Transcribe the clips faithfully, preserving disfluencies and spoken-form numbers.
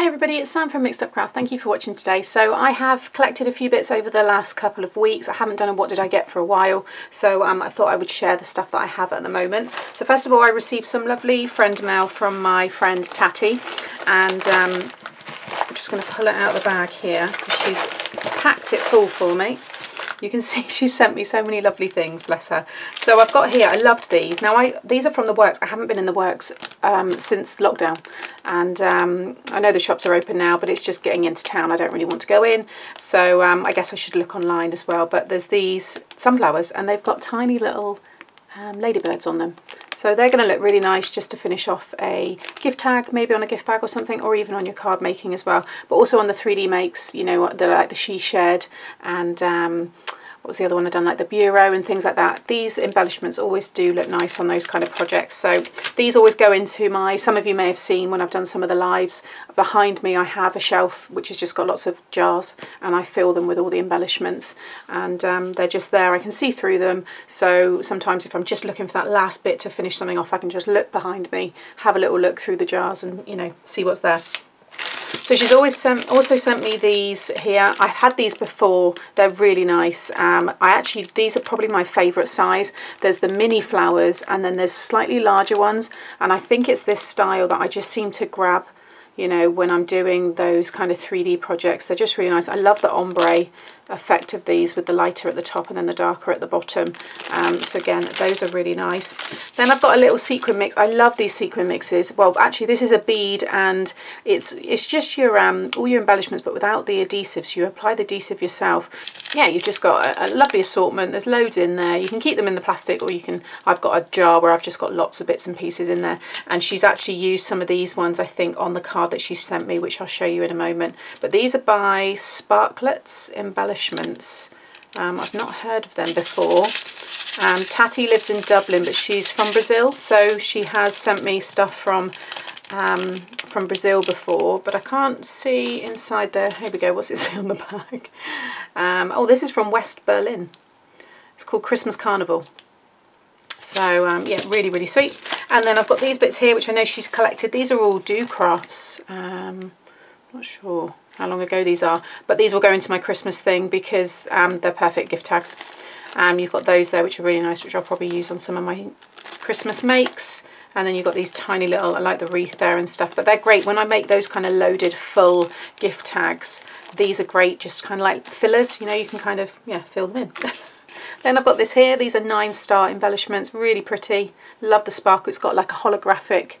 Hi everybody, it's Sam from Mixed Up Craft. Thank you for watching today. So I have collected a few bits over the last couple of weeks. I haven't done a what did I get for a while, so um, I thought I would share the stuff that I have at the moment. So first of all, I received some lovely friend mail from my friend Tatty, and um, I'm just going to pull it out of the bag here because she's packed it full for me. You can see she sent me so many lovely things, bless her. So I've got here, I loved these. Now, I these are from the Works. I haven't been in the Works um, since lockdown. And um, I know the shops are open now, but it's just getting into town. I don't really want to go in. So um, I guess I should look online as well. But there's these sunflowers, and they've got tiny little um, ladybirds on them. So they're going to look really nice just to finish off a gift tag, maybe on a gift bag or something, or even on your card making as well. But also on the three D makes, you know, the, like the She Shared and... Um, what was the other one I've done, like the bureau and things like that. These embellishments always do look nice on those kind of projects. So these always go into my, some of you may have seen when I've done some of the lives, behind me I have a shelf which has just got lots of jars, and I fill them with all the embellishments, and um, they're just there, I can see through them. So sometimes if I'm just looking for that last bit to finish something off, I can just look behind me, have a little look through the jars and, you know, see what's there. So she's always sent, also sent me these here. I've had these before. They're really nice. Um, I actually, these are probably my favourite size. There's the mini flowers, and then there's slightly larger ones. And I think it's this style that I just seem to grab, you know, when I'm doing those kind of three D projects. They're just really nice. I love the ombre effect of these with the lighter at the top and then the darker at the bottom. Um, so again, those are really nice. Then I've got a little sequin mix. I love these sequin mixes. Well, actually this is a bead, and it's it's just your um, all your embellishments but without the adhesives. You apply the adhesive yourself. Yeah, you've just got a, a lovely assortment. There's loads in there. You can keep them in the plastic, or you can, I've got a jar where I've just got lots of bits and pieces in there. And she's actually used some of these ones, I think, on the card that she sent me, which I'll show you in a moment. But these are by Sparklets Embellishments. Um, I've not heard of them before. Um, Tatty lives in Dublin, but she's from Brazil, so she has sent me stuff from um, from Brazil before, but I can't see inside there. Here we go, what's it say on the bag? Um, oh, this is from West Berlin. It's called Christmas Carnival. So um, yeah, really, really sweet. And then I've got these bits here, which I know she's collected. These are all Do Crafts. Um, not sure how long ago these are, but these will go into my Christmas thing because um, they're perfect gift tags. Um, you've got those there, which are really nice, which I'll probably use on some of my Christmas makes. And then you've got these tiny little, I like the wreath there and stuff, but they're great when I make those kind of loaded full gift tags. These are great, just kind of like fillers, you know, you can kind of, yeah, fill them in. Then I've got this here. These are nine star embellishments, really pretty. Love the sparkle. It's got like a holographic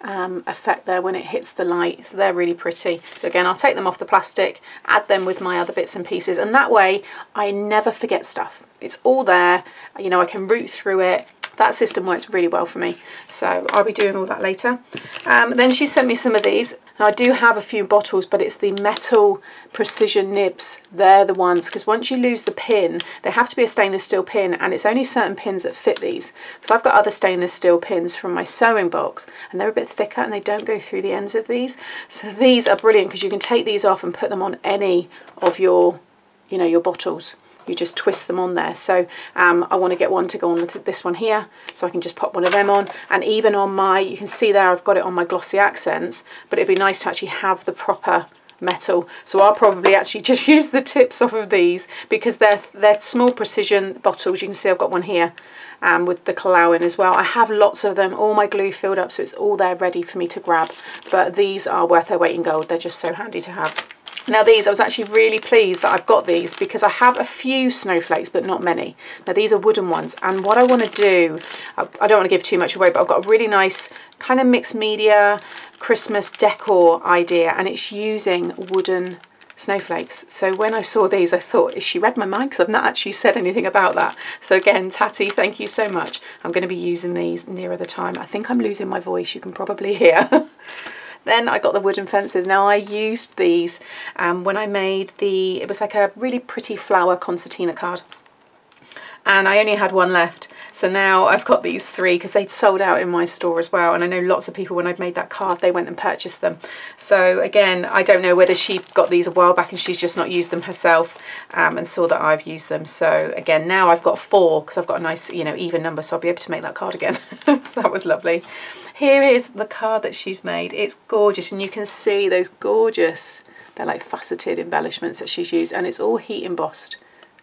Um, effect there when it hits the light, so they're really pretty. So again, I'll take them off the plastic, add them with my other bits and pieces, and that way I never forget stuff. It's all there, you know, I can root through it. That system works really well for me, so I'll be doing all that later. Um, then she sent me some of these. Now, I do have a few bottles, but it's the metal precision nibs. They're the ones, because once you lose the pin, they have to be a stainless steel pin, and it's only certain pins that fit these. Because I've got other stainless steel pins from my sewing box, and they're a bit thicker, and they don't go through the ends of these. So these are brilliant, because you can take these off and put them on any of your, you know, your bottles. You just twist them on there. So um, I want to get one to go on this one here, so I can just pop one of them on. And even on my, you can see there I've got it on my glossy accents, but it'd be nice to actually have the proper metal. So I'll probably actually just use the tips off of these, because they're they're small precision bottles. You can see I've got one here um, with the Collall in as well. I have lots of them, all my glue filled up, so it's all there ready for me to grab. But these are worth their weight in gold. They're just so handy to have. Now these, I was actually really pleased that I've got these, because I have a few snowflakes but not many. Now these are wooden ones, and what I want to do, I, I don't want to give too much away, but I've got a really nice kind of mixed media Christmas decor idea, and it's using wooden snowflakes. So when I saw these, I thought, is she read my mind? Because I've not actually said anything about that. So again, Tatty, thank you so much. I'm going to be using these nearer the time. I think I'm losing my voice, you can probably hear. Then I got the wooden fences. Now I used these um, when I made the, it was like a really pretty flower concertina card, and I only had one left, So now I've got these three because they'd sold out in my store as well, and I know lots of people when I'd made that card they went and purchased them. So again, I don't know whether she got these a while back and she's just not used them herself, um, and saw that I've used them. So again, now I've got four because I've got a nice, you know, even number, so I'll be able to make that card again. So that was lovely. Here is the card that she's made. It's gorgeous, and you can see those gorgeous, they're like faceted embellishments that she's used, and it's all heat embossed.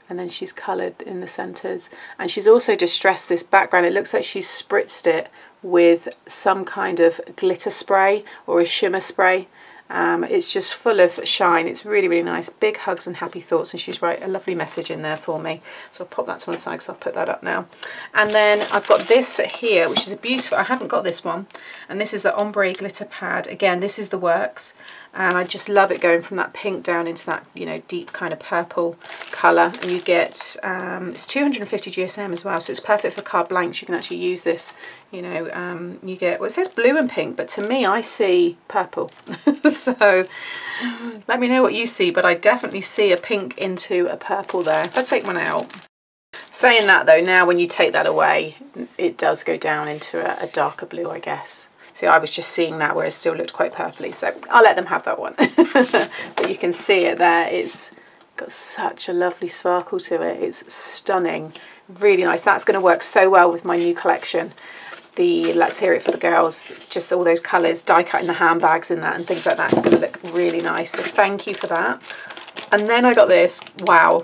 And then she's coloured in the centres, and she's also distressed this background. It looks like she's spritzed it with some kind of glitter spray or a shimmer spray. Um, it's just full of shine. It's really, really nice. Big hugs and happy thoughts, and she's wrote a lovely message in there for me. So I'll pop that to one side because I'll put that up now. And then I've got this here, which is a beautiful, I haven't got this one, and this is the ombre glitter pad. Again, this is the works, and I just love it going from that pink down into that, you know, deep kind of purple colour. And you get, um, it's two hundred fifty G S M as well, so it's perfect for card blanks. You can actually use this, you know, um, you get, well, it says blue and pink, but to me I see purple. So let me know what you see, but I definitely see a pink into a purple there. If I take one out, saying that though, now when you take that away, it does go down into a, a darker blue, I guess. See, I was just seeing that where it still looked quite purpley, so I'll let them have that one. But you can see it there, it's got such a lovely sparkle to it. It's stunning, really nice. That's going to work so well with my new collection. The Let's Hear It for the Girls, just all those colours, die cutting the handbags in that and things like that. It's going to look really nice, so thank you for that. And then I got this, wow.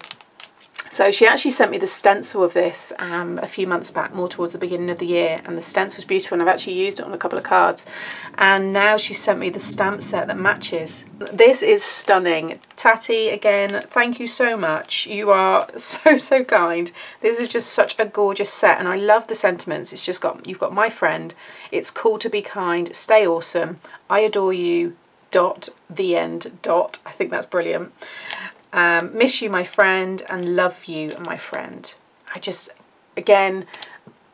So she actually sent me the stencil of this um, a few months back, more towards the beginning of the year, and the stencil was beautiful, and I've actually used it on a couple of cards. And now she sent me the stamp set that matches. This is stunning. Tatty, again, thank you so much. You are so, so kind. This is just such a gorgeous set, and I love the sentiments. It's just got, you've got my friend, it's cool to be kind, stay awesome, I adore you, dot, the end, dot. I think that's brilliant. Um, miss you, my friend, and love you, my friend. I just, again,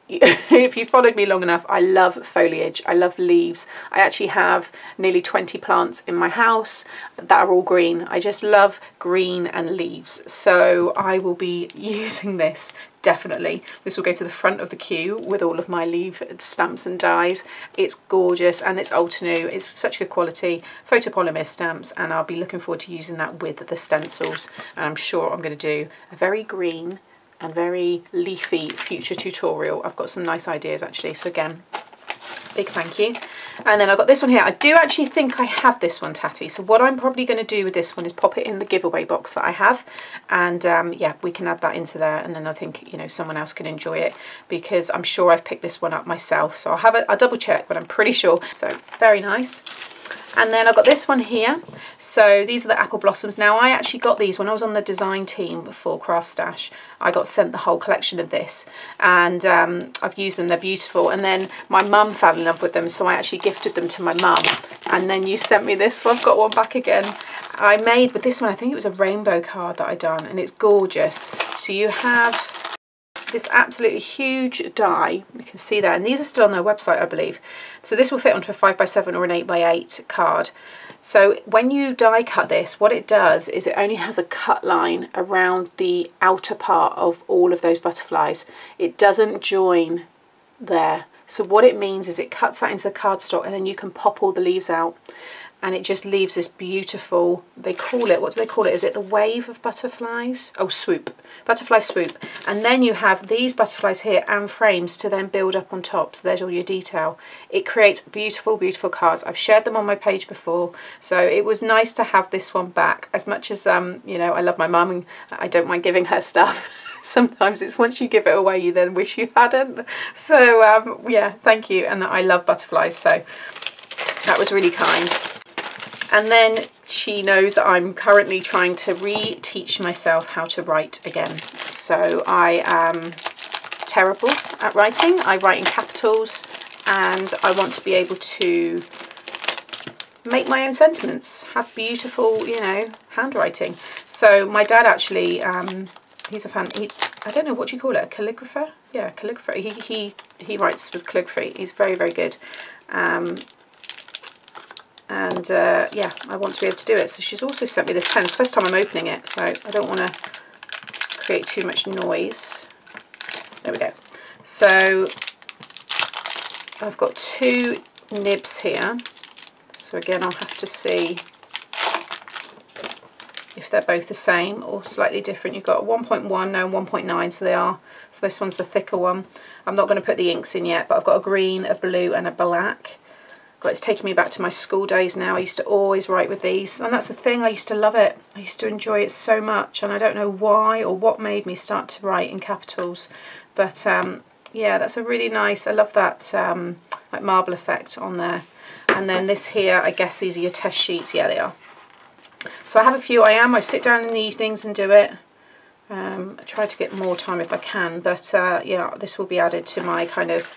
if you followed me long enough, I love foliage, I love leaves. I actually have nearly twenty plants in my house that are all green. I just love green and leaves, so I will be using this. Definitely. This will go to the front of the queue with all of my leaf stamps and dies. It's gorgeous, and it's old to new. It's such good quality photopolymer stamps, and I'll be looking forward to using that with the stencils. And I'm sure I'm going to do a very green and very leafy future tutorial. I've got some nice ideas actually, so again, big thank you. And then I've got this one here. I do actually think I have this one, Tatty, so what I'm probably going to do with this one is pop it in the giveaway box that I have, and um, yeah, we can add that into there, and then I think, you know, someone else can enjoy it, because I'm sure I've picked this one up myself, so I'll have a, I'll double check, but I'm pretty sure. So very nice. And then I've got this one here. So these are the apple blossoms. Now I actually got these when I was on the design team for Craft Stash. I got sent the whole collection of this, and um, I've used them, they're beautiful. And then my mum fell in love with them, so I actually gifted them to my mum. And then you sent me this, so I've got one back again. I made with this one, I think it was a rainbow card that I done, and it's gorgeous. So you have this absolutely huge die, you can see that, and these are still on their website, I believe. So this will fit onto a five by seven or an eight by eight card. So when you die cut this, what it does is it only has a cut line around the outer part of all of those butterflies. It doesn't join there. So what it means is it cuts that into the cardstock, and then you can pop all the leaves out, and it just leaves this beautiful, they call it, what do they call it, is it the wave of butterflies? Oh, swoop, butterfly swoop. And then you have these butterflies here and frames to then build up on top, so there's all your detail. It creates beautiful, beautiful cards. I've shared them on my page before, so it was nice to have this one back. As much as, um, you know, I love my mum and I don't mind giving her stuff, sometimes it's once you give it away you then wish you hadn't. So um, yeah, thank you, and I love butterflies, so that was really kind. And then she knows that I'm currently trying to re-teach myself how to write again. So I am terrible at writing. I write in capitals, and I want to be able to make my own sentiments, have beautiful, you know, handwriting. So my dad actually, um, he's a fan, he, I don't know, what do you call it, a calligrapher? Yeah, calligrapher. He, he, he writes with calligraphy. He's very, very good. Um, and uh, yeah, I want to be able to do it. So she's also sent me this pen. It's the first time I'm opening it, so I don't want to create too much noise. There we go. So I've got two nibs here, so again I'll have to see if they're both the same or slightly different. You've got one point one now and one point nine, so they are. So this one's the thicker one. I'm not going to put the inks in yet, but I've got a green, a blue and a black. God, it's taking me back to my school days now. I used to always write with these, and that's the thing, I used to love it. I used to enjoy it so much, and I don't know why or what made me start to write in capitals, but um, yeah, that's a really nice, I love that um, like marble effect on there. And then this here, I guess these are your test sheets. Yeah, they are. So I have a few. I am, I sit down in the evenings and do it. Um, I try to get more time if I can, but uh, yeah, this will be added to my kind of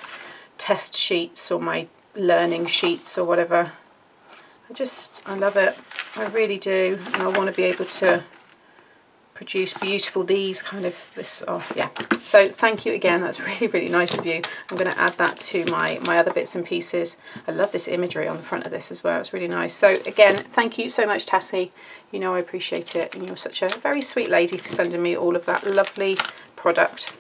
test sheets or my learning sheets or whatever. I just, I love it. I really do, and I want to be able to produce beautiful, these kind of, this, oh yeah. So thank you again, that's really, really nice of you. I'm going to add that to my, my other bits and pieces. I love this imagery on the front of this as well, it's really nice. So again, thank you so much, Tatty. You know I appreciate it, and you're such a very sweet lady for sending me all of that lovely product.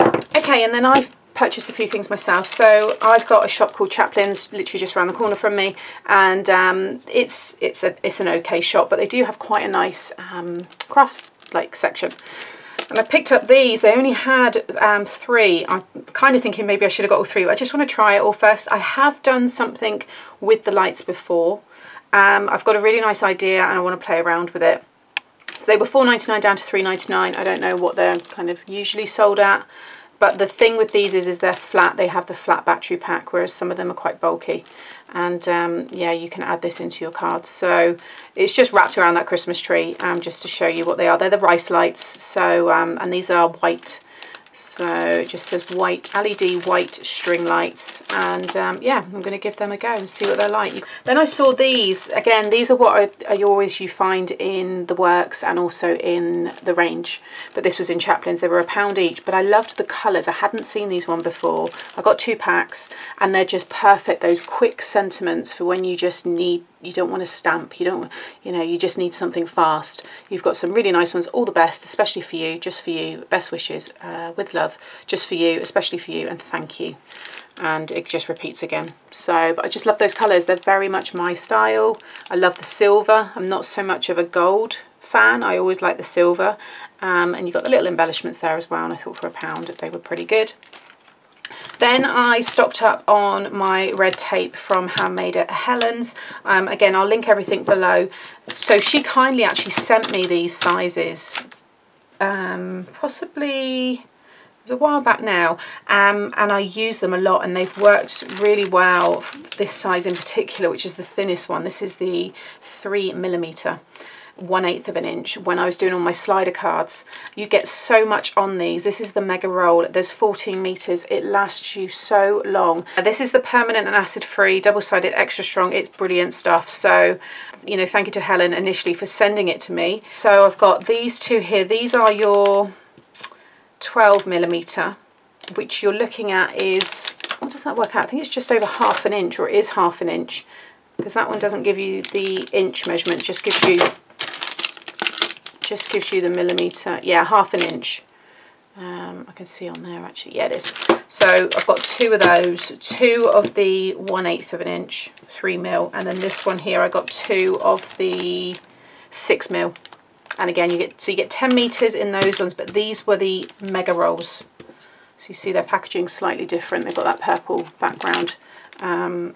Okay, and then I've purchased a few things myself. So I've got a shop called Chaplin's, literally just around the corner from me, and um, it's it's a it's an okay shop, but they do have quite a nice um, crafts like section. And I picked up these. I only had um, three. I'm kind of thinking maybe I should have got all three, but I just want to try it all first. I have done something with the lights before. Um, I've got a really nice idea and I want to play around with it. So they were four ninety-nine down to three ninety-nine. I don't know what they're kind of usually sold at. But the thing with these is, is they're flat. They have the flat battery pack, whereas some of them are quite bulky. And um, yeah, you can add this into your cards. So it's just wrapped around that Christmas tree, um, just to show you what they are. They're the rice lights. So um, and these are white. So it just says white, L E D white string lights. And um, yeah, I'm going to give them a go and see what they're like. Then I saw these. Again, these are what are, are always you find in the works and also in the range. But this was in Chaplin's. They were a pound each. But I loved the colours. I hadn't seen these one before. I got two packs and they're just perfect. Those quick sentiments for when you just need, you don't want to stamp. You don't, you know, you just need something fast. You've got some really nice ones. All the best, especially for you, just for you. Best wishes uh, with love, just for you, especially for you, and thank you. And it just repeats again. So, but I just love those colours. They're very much my style. I love the silver. I'm not so much of a gold fan. I always like the silver. Um, and you've got the little embellishments there as well. And I thought for a pound they were pretty good. Then I stocked up on my red tape from Handmade at Helen's. Um, again, I'll link everything below. So she kindly actually sent me these sizes. Um, possibly a while back now, um, and I use them a lot, and they've worked really well. This size in particular, which is the thinnest one, this is the three millimeter, one eighth of an inch. When I was doing all my slider cards, you get so much on these. This is the mega roll. There's fourteen meters. It lasts you so long. This is the permanent and acid-free, double-sided, extra strong. It's brilliant stuff. So, you know, thank you to Helen initially for sending it to me. So I've got these two here. These are your twelve millimeter, which you're looking at is, what does that work out? I think it's just over half an inch, or it is half an inch, because that one doesn't give you the inch measurement, just gives you just gives you the millimeter. Yeah, half an inch. um, I can see on there actually, yeah it is. So I've got two of those, two of the one eighth of an inch, three mil, and then this one here I got two of the six mil. And again, you get, so you get ten meters in those ones, but these were the mega rolls. So you see their packaging slightly different. They've got that purple background. Um,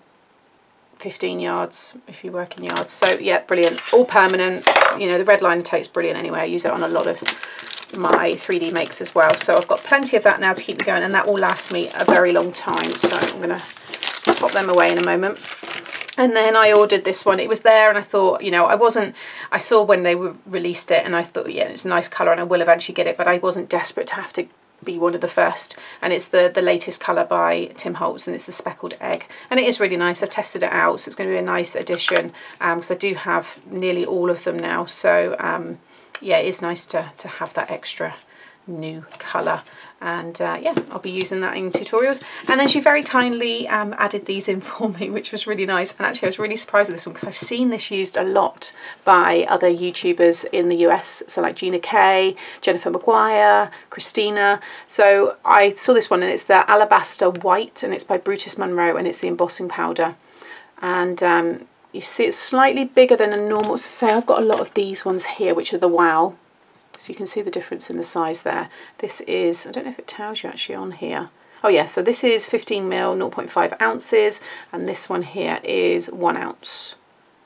fifteen yards if you work in yards. So yeah, brilliant. All permanent. You know, the red liner tape's brilliant anyway. I use it on a lot of my three D makes as well. So I've got plenty of that now to keep me going, and that will last me a very long time. So I'm going to pop them away in a moment. And then I ordered this one. It was there, and I thought, you know, I wasn't, I saw when they were released it, and I thought, yeah, it's a nice colour and I will eventually get it, but I wasn't desperate to have to be one of the first. And it's the, the latest colour by Tim Holtz, and it's the Speckled Egg. And it is really nice. I've tested it out, so it's going to be a nice addition, because um, I do have nearly all of them now. So, um, yeah, it is nice to, to have that extra new colour, and uh, yeah, I'll be using that in tutorials. And then she very kindly um, added these in for me, which was really nice. And actually I was really surprised with this one because I've seen this used a lot by other YouTubers in the U S, so like Gina Kay, Jennifer Maguire, Christina. So I saw this one, and it's the Alabaster White, and it's by Brutus Monroe, and it's the embossing powder. And um, you see it's slightly bigger than a normal, so say I've got a lot of these ones here, which are the Wow. So you can see the difference in the size there. This is, I don't know if it tells you actually on here. Oh yeah, so this is fifteen mil, zero point five ounces, and this one here is one ounce.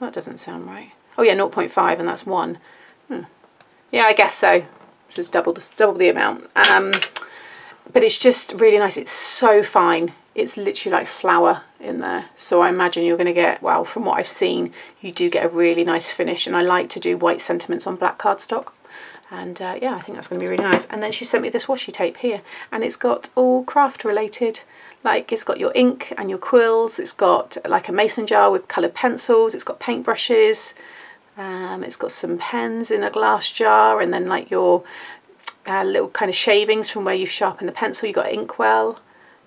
That doesn't sound right. Oh yeah, zero point five, and that's one. Hmm. Yeah, I guess so. So it's double the, double the amount. Um, but it's just really nice. It's so fine. It's literally like flour in there. So I imagine you're going to get, well, from what I've seen, you do get a really nice finish. And I like to do white sentiments on black cardstock. And uh, yeah, I think that's going to be really nice. And then she sent me this washi tape here, and it's got all craft related, like it's got your ink and your quills, it's got like a mason jar with coloured pencils, it's got paintbrushes, um, it's got some pens in a glass jar, and then like your uh, little kind of shavings from where you've sharpened the pencil, you've got inkwell,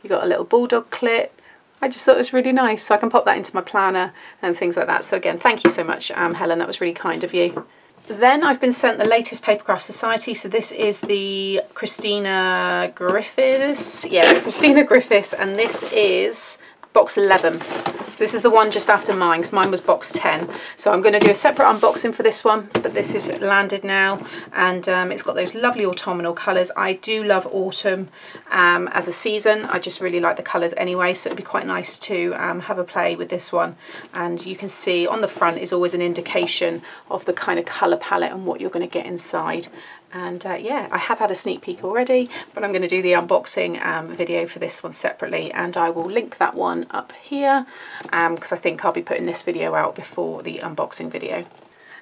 you've got a little bulldog clip. I just thought it was really nice, so I can pop that into my planner and things like that. So again, thank you so much, um, Helen, that was really kind of you. Then I've been sent the latest Papercraft Society, so this is the Christina Griffiths, yeah, Christina Griffiths, and this is box eleven. So this is the one just after mine, because mine was box ten. So I'm going to do a separate unboxing for this one, but this is landed now, and um, it's got those lovely autumnal colours. I do love autumn um, as a season. I just really like the colours anyway, so it'd be quite nice to um, have a play with this one. And you can see on the front is always an indication of the kind of colour palette and what you're going to get inside. And uh, yeah, I have had a sneak peek already, but I'm going to do the unboxing um, video for this one separately, and I will link that one up here because um, I think I'll be putting this video out before the unboxing video.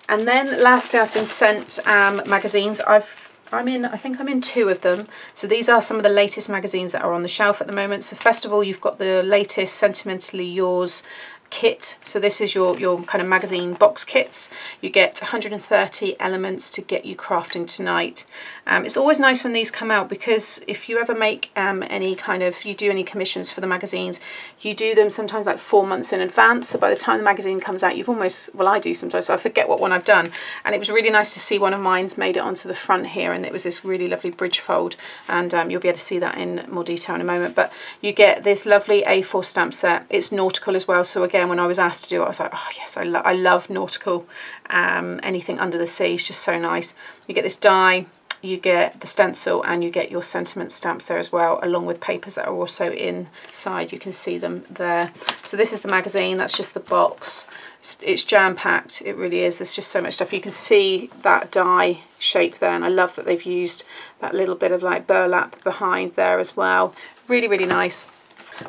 And then lastly, I've been sent um, magazines. I've I'm in, I think I'm in two of them. So these are some of the latest magazines that are on the shelf at the moment. So first of all, you've got the latest Sentimentally Yours kit. So this is your, your kind of magazine box kits. You get one hundred and thirty elements to get you crafting tonight. Um, it's always nice when these come out, because if you ever make um, any kind of, you do any commissions for the magazines, you do them sometimes like four months in advance. So by the time the magazine comes out, you've almost, well I do sometimes, so I forget what one I've done. And it was really nice to see one of mine's made it onto the front here, and it was this really lovely bridge fold, and um, you'll be able to see that in more detail in a moment. But you get this lovely A four stamp set. It's nautical as well, so again, And when I was asked to do it, I was like, oh yes, I, lo I love nautical, um, anything under the sea is just so nice. You get this die, you get the stencil, and you get your sentiment stamps there as well, along with papers that are also inside. You can see them there. So this is the magazine, that's just the box. It's, it's jam-packed, it really is. There's just so much stuff. You can see that die shape there, and I love that they've used that little bit of like burlap behind there as well. Really, really nice.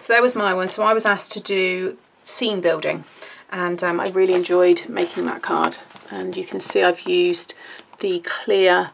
So there was my one. So I was asked to do scene building, and um, I really enjoyed making that card, and you can see I've used the clear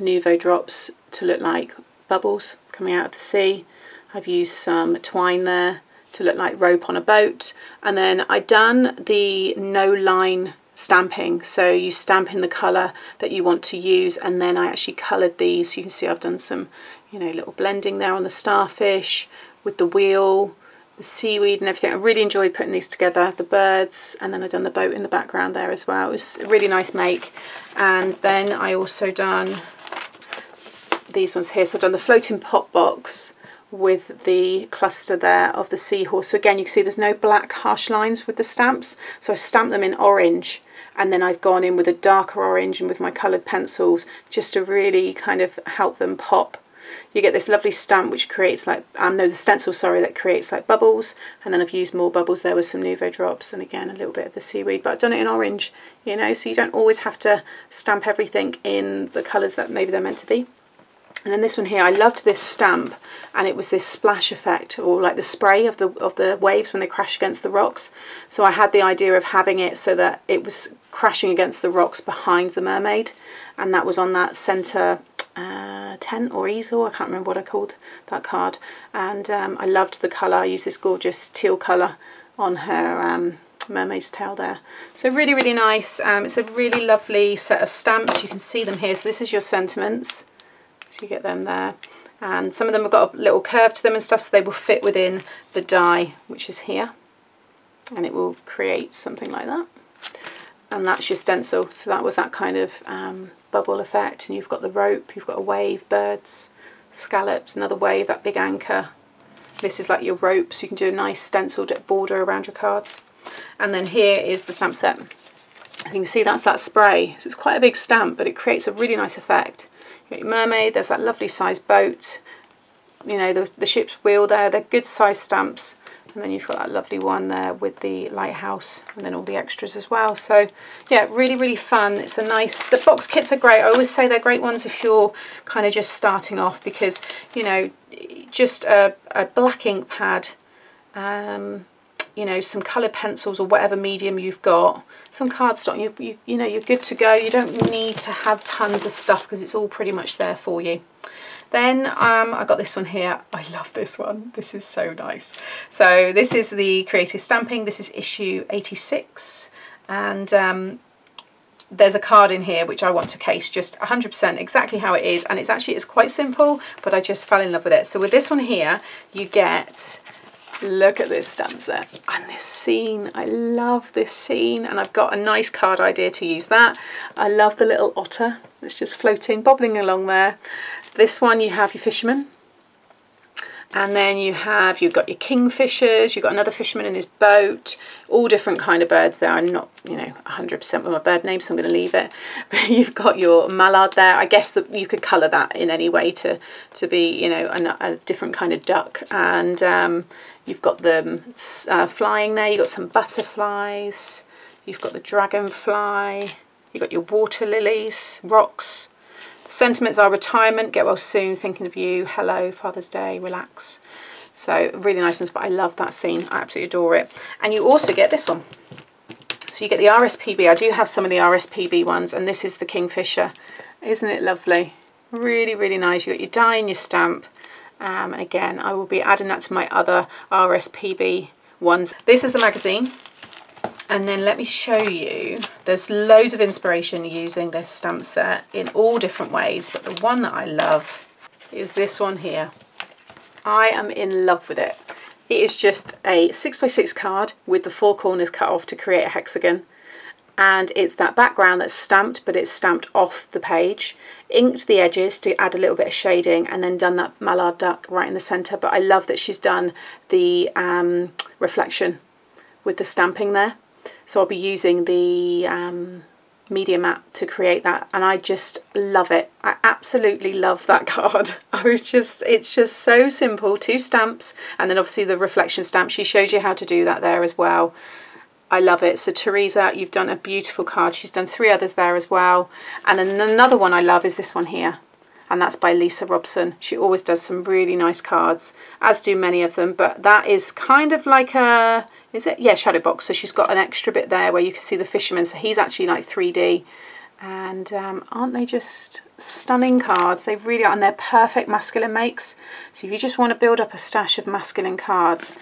Nuvo drops to look like bubbles coming out of the sea. I've used some twine there to look like rope on a boat, and then I've done the no line stamping, so you stamp in the colour that you want to use, and then I actually coloured these. You can see I've done some, you know, little blending there on the starfish with the wheel, the seaweed and everything. I really enjoyed putting these together, the birds, and then I've done the boat in the background there as well. It was a really nice make. And then I also done these ones here. So I've done the floating pot box with the cluster there of the seahorse. So again, you can see there's no black harsh lines with the stamps. So I've stamped them in orange, and then I've gone in with a darker orange and with my coloured pencils just to really kind of help them pop. You get this lovely stamp which creates like, um, no, the stencil, sorry, that creates like bubbles, and then I've used more bubbles there with some Nuvo drops, and again a little bit of the seaweed, but I've done it in orange, you know, so you don't always have to stamp everything in the colours that maybe they're meant to be. And then this one here, I loved this stamp, and it was this splash effect, or like the spray of the of the waves when they crash against the rocks. So I had the idea of having it so that it was crashing against the rocks behind the mermaid, and that was on that centre Uh, tent or easel, I can't remember what I called that card. And um, I loved the colour. I used this gorgeous teal colour on her um, mermaid's tail there. So really, really nice. Um, it's a really lovely set of stamps. You can see them here. So this is your sentiments. So you get them there. And some of them have got a little curve to them and stuff, so they will fit within the die, which is here. And it will create something like that. And that's your stencil. So that was that kind of um, bubble effect. And you've got the rope, you've got a wave, birds, scallops, another wave, that big anchor. This is like your rope, so you can do a nice stenciled border around your cards. And then here is the stamp set. As you can see, that's that spray. So it's quite a big stamp, but it creates a really nice effect. You've got your mermaid, there's that lovely sized boat, you know, the, the ship's wheel there, they're good sized stamps. And then you've got that lovely one there with the lighthouse, and then all the extras as well. So yeah, really, really fun. It's a nice, the box kits are great. I always say they're great ones if you're kind of just starting off, because, you know, just a, a black ink pad, um, you know, some coloured pencils or whatever medium you've got, some cardstock, you, you, you know, you're good to go. You don't need to have tons of stuff because it's all pretty much there for you. Then um, I got this one here. I love this one. This is so nice. So this is the Creative Stamping. This is issue eighty-six. And um, there's a card in here which I want to case just one hundred percent exactly how it is. And it's actually, it's quite simple, but I just fell in love with it. So with this one here, you get, look at this stamp set and this scene. I love this scene, and I've got a nice card idea to use that. I love the little otter that's just floating, bobbling along there. This one you have your fisherman, and then you have, you've got your kingfishers, you've got another fisherman in his boat, all different kind of birds there. I'm not, you know, one hundred percent with my bird names, so I'm going to leave it. But you've got your mallard there. I guess that you could colour that in any way to, to be, you know, a, a different kind of duck. And um, you've got them uh, flying there. You've got some butterflies. You've got the dragonfly. You've got your water lilies, rocks. Sentiments are retirement, get well soon, thinking of you, hello, Father's Day, relax. So really nice ones, but I love that scene. I absolutely adore it. And you also get this one. So you get the R S P B. I do have some of the R S P B ones, and this is the kingfisher. Isn't it lovely? Really, really nice. You got your die and your stamp. Um, and again, I will be adding that to my other R S P B ones. This is the magazine. And then let me show you, there's loads of inspiration using this stamp set in all different ways, but the one that I love is this one here. I am in love with it. It is just a six by six card with the four corners cut off to create a hexagon. And it's that background that's stamped, but it's stamped off the page. Inked the edges to add a little bit of shading, and then done that mallard duck right in the centre. But I love that she's done the um, reflection with the stamping there. So I'll be using the um, media map to create that, and I just love it. I absolutely love that card. I was just, it's just so simple. Two stamps, and then obviously the reflection stamp. She shows you how to do that there as well. I love it. So Teresa, you've done a beautiful card. She's done three others there as well. And then another one I love is this one here. And that's by Lisa Robson. She always does some really nice cards, as do many of them. But that is kind of like a, is it? Yeah, shadow box. So she's got an extra bit there where you can see the fisherman. So he's actually like three D. And um, aren't they just stunning cards? They really are. And they're perfect masculine makes. So if you just want to build up a stash of masculine cards,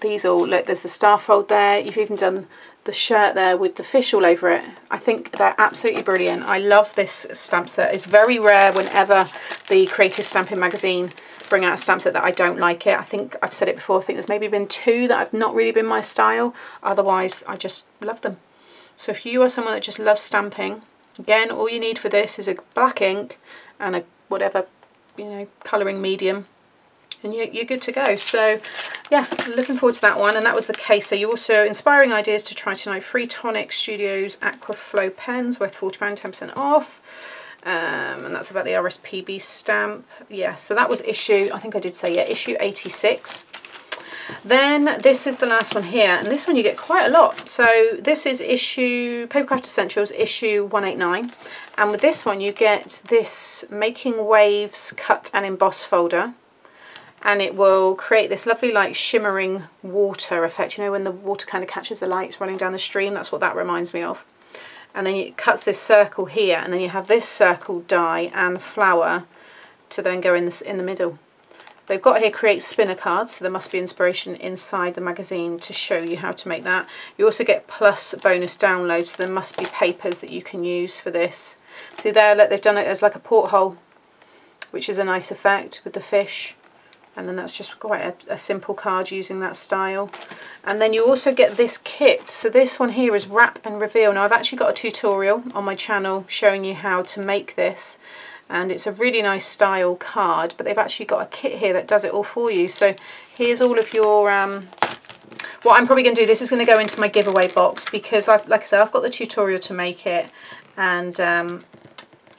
these all, look, there's the starfold there. You've even done the shirt there with the fish all over it. I think they're absolutely brilliant. I love this stamp set. It's very rare whenever the Creative Stamping magazine bring out a stamp set that I don't like it. I think I've said it before, I think there's maybe been two that have not really been my style. Otherwise, I just love them. So if you are someone that just loves stamping, again, all you need for this is a black ink and a whatever, you know, colouring medium. And you're, you're good to go. So yeah, looking forward to that one. And that was the case. So you also inspiring ideas to try tonight. Free Tonic Studios Aquaflow pens worth forty pounds, ten percent off. Um, and that's about the R S P B stamp. Yeah, so that was issue, I think I did say, yeah, issue eighty-six. Then this is the last one here. And this one you get quite a lot. So this is issue, Papercraft Essentials, issue one eighty-nine. And with this one you get this Making Waves cut and emboss folder. And it will create this lovely like shimmering water effect. You know, when the water kind of catches the lights running down the stream, that's what that reminds me of. And then it cuts this circle here, and then you have this circle die and flower to then go in this in the middle. They've got here create spinner cards, so there must be inspiration inside the magazine to show you how to make that. You also get plus bonus downloads, so there must be papers that you can use for this. See there, look, they've done it as like a porthole. which is a nice effect with the fish. And then that's just quite a, a simple card using that style. And then you also get this kit. So this one here is Wrap and Reveal. Now I've actually got a tutorial on my channel showing you how to make this. And it's a really nice style card, but they've actually got a kit here that does it all for you. So here's all of your... Um, what I'm probably going to do, this is going to go into my giveaway box, because, I've, like I said, I've got the tutorial to make it. And... Um,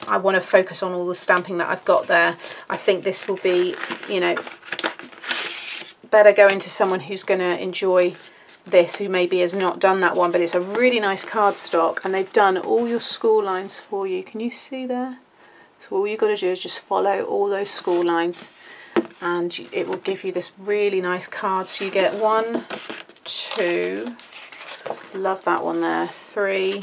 I want to focus on all the stamping that I've got there. I think this will be, you know, better going to someone who's going to enjoy this, who maybe has not done that one. But it's a really nice cardstock, and they've done all your score lines for you. Can you see there? So all you've got to do is just follow all those score lines, and it will give you this really nice card. So you get one, two, love that one there, three.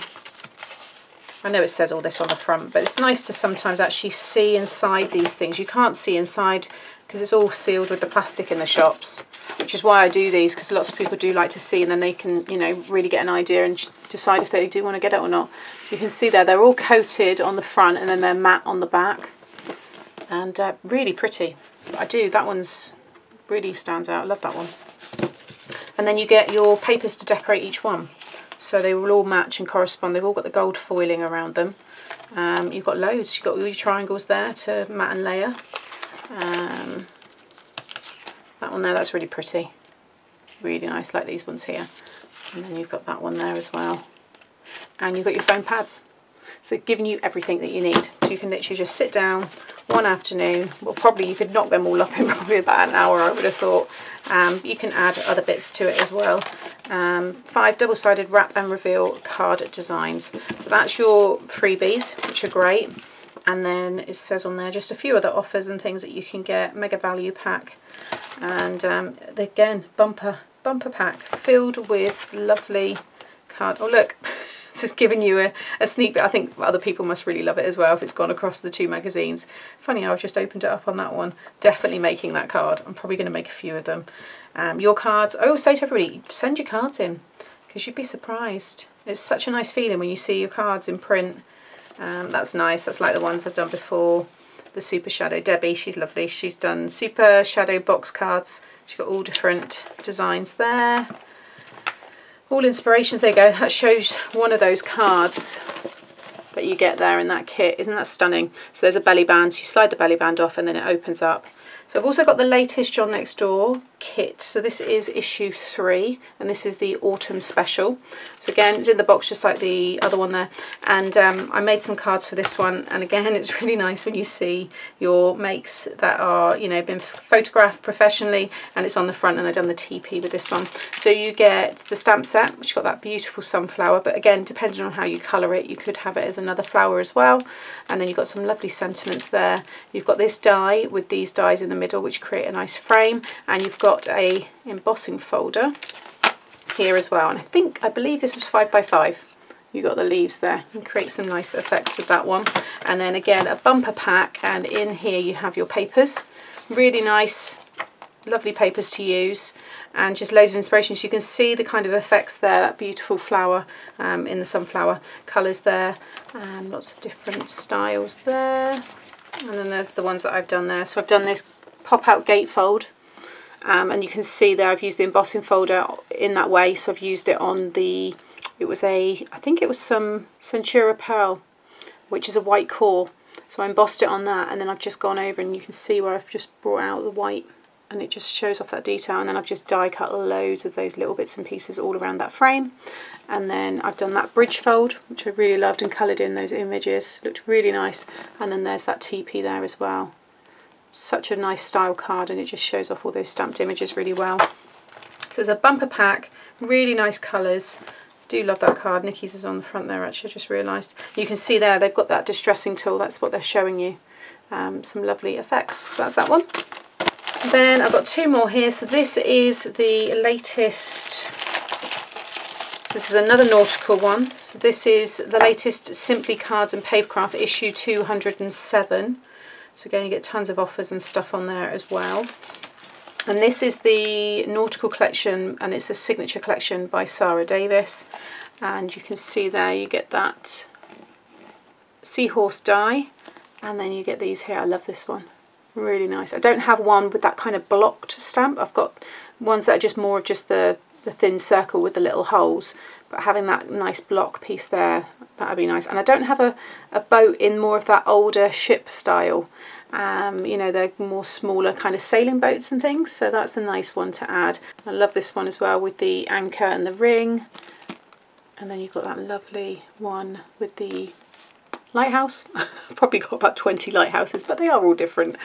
I know it says all this on the front, but it's nice to sometimes actually see inside these things. You can't see inside because it's all sealed with the plastic in the shops, which is why I do these, because lots of people do like to see, and then they can, you know, really get an idea and decide if they do want to get it or not. You can see there, they're all coated on the front, and then they're matte on the back, and uh, really pretty. I do, that one's really stands out. I love that one. And then you get your papers to decorate each one. So they will all match and correspond. They've all got the gold foiling around them. Um, you've got loads. You've got all your triangles there to mat and layer. Um, that one there, that's really pretty. Really nice, like these ones here. And then you've got that one there as well. And you've got your foam pads. So giving you everything that you need. So you can literally just sit down one afternoon. Well, probably you could knock them all up in probably about an hour, I would have thought. Um, you can add other bits to it as well. Um, five double-sided Wrap and Reveal card designs. So that's your freebies, which are great. And then it says on there just a few other offers and things that you can get. Mega value pack. And um, again, bumper, bumper pack filled with lovely card. Oh, look. Has given you a, a sneak bit. I think other people must really love it as well if it's gone across the two magazines. Funny how I've just opened it up on that one. Definitely making that card. I'm probably going to make a few of them. Um, your cards. I always say to everybody, send your cards in, because you'd be surprised. It's such a nice feeling when you see your cards in print. Um, that's nice. That's like the ones I've done before. The Super Shadow. Debbie, she's lovely. She's done Super Shadow box cards. She's got all different designs there. All inspirations, there you go, that shows one of those cards that you get there in that kit. Isn't that stunning? So there's a belly band, so you slide the belly band off and then it opens up. So I've also got the latest John Next Door kit. So this is issue three, and this is the autumn special. So again, it's in the box just like the other one there. And um, I made some cards for this one. And again, it's really nice when you see your makes that are, you know, been photographed professionally, and it's on the front, and I've done the T P with this one. So you get the stamp set, which got that beautiful sunflower. But again, depending on how you colour it, you could have it as another flower as well. And then you've got some lovely sentiments there. You've got this die with these dies in the middle, which create a nice frame, and you've got a embossing folder here as well. And I think I believe this was five by five. You got the leaves there, and create some nice effects with that one. And then again, a bumper pack, and in here you have your papers. Really nice, lovely papers to use, and just loads of inspirations. You can see the kind of effects there, that beautiful flower um, in the sunflower colours there, and lots of different styles there. And then there's the ones that I've done there. So I've done this pop-out gatefold, um, and you can see there I've used the embossing folder in that way. So I've used it on the, it was a, I think it was some Centura Pearl, which is a white core. So I embossed it on that, and then I've just gone over, and you can see where I've just brought out the white, and it just shows off that detail. And then I've just die cut loads of those little bits and pieces all around that frame. And then I've done that bridge fold, which I really loved, and coloured in those images. Looked really nice. And then there's that teepee there as well. Such a nice style card, and it just shows off all those stamped images really well. So it's a bumper pack, really nice colours. Do love that card. Nikki's is on the front there, actually, I just realised. You can see there they've got that distressing tool. That's what they're showing you. Um, some lovely effects. So that's that one. Then I've got two more here. So this is the latest, this is another nautical one. So this is the latest Simply Cards and Papercraft, issue two hundred and seven. So again, you get tons of offers and stuff on there as well. And this is the nautical collection, and it's a signature collection by Sarah Davis. And you can see there you get that seahorse die, and then you get these here. I love this one. really nice. I don't have one with that kind of blocked stamp. I've got ones that are just more of just the, the thin circle with the little holes, but having that nice block piece there, that would be nice. And I don't have a, a boat in more of that older ship style. Um, you know, they're more smaller kind of sailing boats and things, so that's a nice one to add. I love this one as well with the anchor and the ring, and then you've got that lovely one with the lighthouse. Probably got about twenty lighthouses, but they are all different.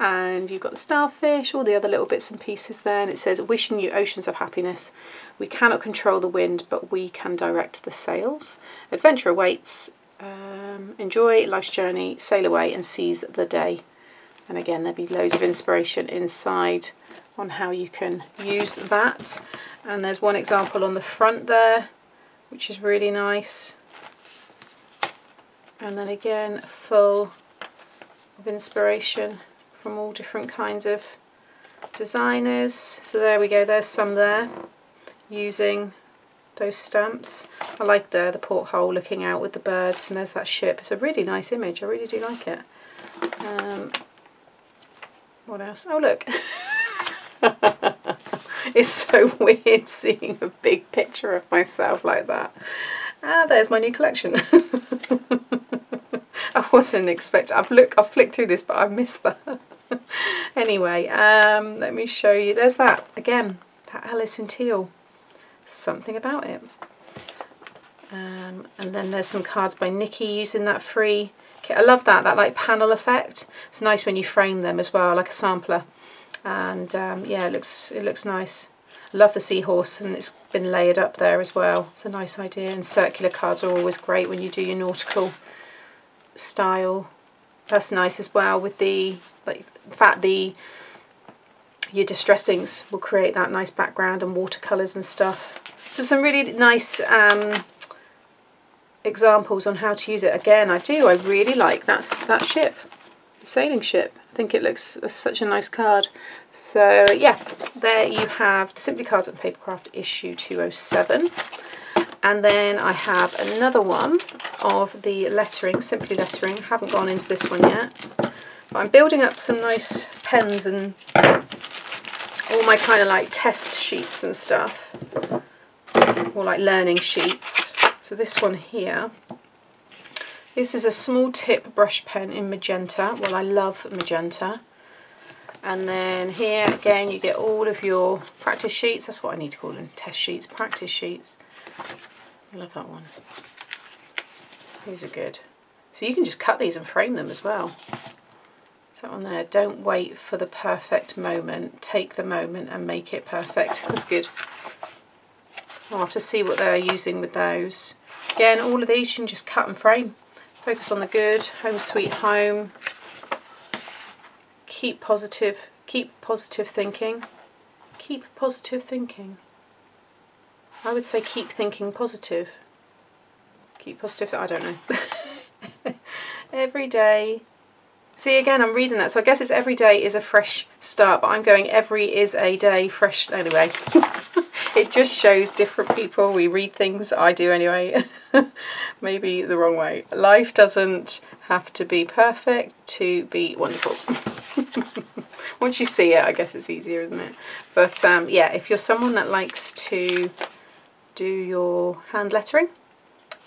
And you've got the starfish, all the other little bits and pieces there, and it says, wishing you oceans of happiness. We cannot control the wind, but we can direct the sails. Adventure awaits. Um, enjoy life's journey, sail away and seize the day. And again, there'll be loads of inspiration inside on how you can use that. And there's one example on the front there, which is really nice. And then again, full of inspiration from all different kinds of designers. So there we go, there's some there using those stamps. I like the, the porthole looking out with the birds, and there's that ship. It's a really nice image, I really do like it. Um, what else? Oh look! It's so weird seeing a big picture of myself like that. Ah, there's my new collection. I wasn't expecting, I've, look, I've flicked through this but I've missed that. Anyway, um, let me show you, there's that again, that Alice in Teal. Something about it. Um, and then there's some cards by Nikki using that free kit. I love that, that like panel effect. It's nice when you frame them as well, like a sampler. And um, yeah, it looks, it looks nice. I love the seahorse, and it's been layered up there as well. It's a nice idea, and circular cards are always great when you do your nautical style. That's nice as well with the, like, in fact the your distress inks will create that nice background and watercolours and stuff. So some really nice um, examples on how to use it. Again, I do, I really like that's that ship, the sailing ship. I think it looks such a nice card. So yeah, there you have the Simply Cards and Papercraft issue two oh seven. And then I have another one of the lettering, Simply Lettering. I haven't gone into this one yet, but I'm building up some nice pens and all my kind of like test sheets and stuff, or like learning sheets. So this one here, this is a small tip brush pen in magenta. Well, I love magenta. And then here again, you get all of your practice sheets. That's what I need to call them, test sheets, practice sheets. I love that one. These are good. So you can just cut these and frame them as well. That one there, don't wait for the perfect moment, take the moment and make it perfect. That's good. I'll have to see what they're using with those. Again, all of these you can just cut and frame. Focus on the good, home sweet home, keep positive, keep positive thinking, keep positive thinking. I would say keep thinking positive, keep positive, I don't know. Every day. See, again, I'm reading that, so I guess it's every day is a fresh start, but I'm going every is a day fresh, anyway. It just shows different people, we read things, I do anyway, maybe the wrong way. Life doesn't have to be perfect to be wonderful. Once you see it, I guess it's easier, isn't it? But um, yeah, if you're someone that likes to do your hand lettering,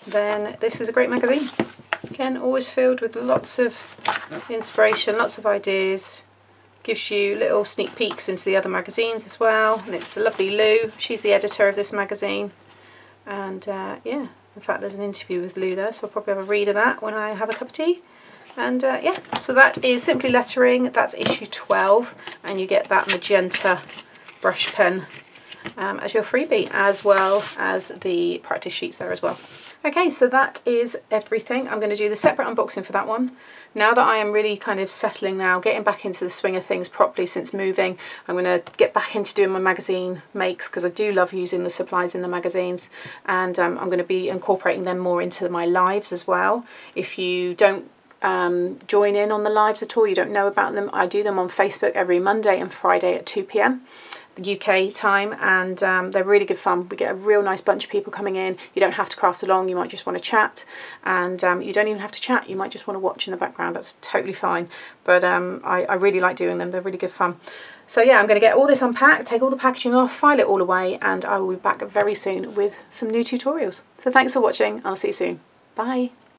then this is a great magazine. Again, always filled with lots of inspiration, lots of ideas. Gives you little sneak peeks into the other magazines as well. And it's the lovely Lou. She's the editor of this magazine. And uh, yeah, in fact, there's an interview with Lou there, so I'll probably have a read of that when I have a cup of tea. And uh, yeah, so that is Simply Lettering. That's issue twelve. And you get that magenta brush pen um, as your freebie, as well as the practice sheets there as well. Okay, so that is everything. I'm going to do the separate unboxing for that one. Now that I am really kind of settling now, getting back into the swing of things properly since moving, I'm going to get back into doing my magazine makes, because I do love using the supplies in the magazines, and um, I'm going to be incorporating them more into my lives as well. If you don't um, join in on the lives at all, you don't know about them, I do them on Facebook every Monday and Friday at two p m the U K time, and um, they're really good fun. We get a real nice bunch of people coming in. You don't have to craft along, you might just want to chat, and um, you don't even have to chat, you might just want to watch in the background, that's totally fine. But um, I, I really like doing them, they're really good fun. So yeah, I'm going to get all this unpacked, take all the packaging off, file it all away, and I will be back very soon with some new tutorials. So thanks for watching, I'll see you soon. Bye!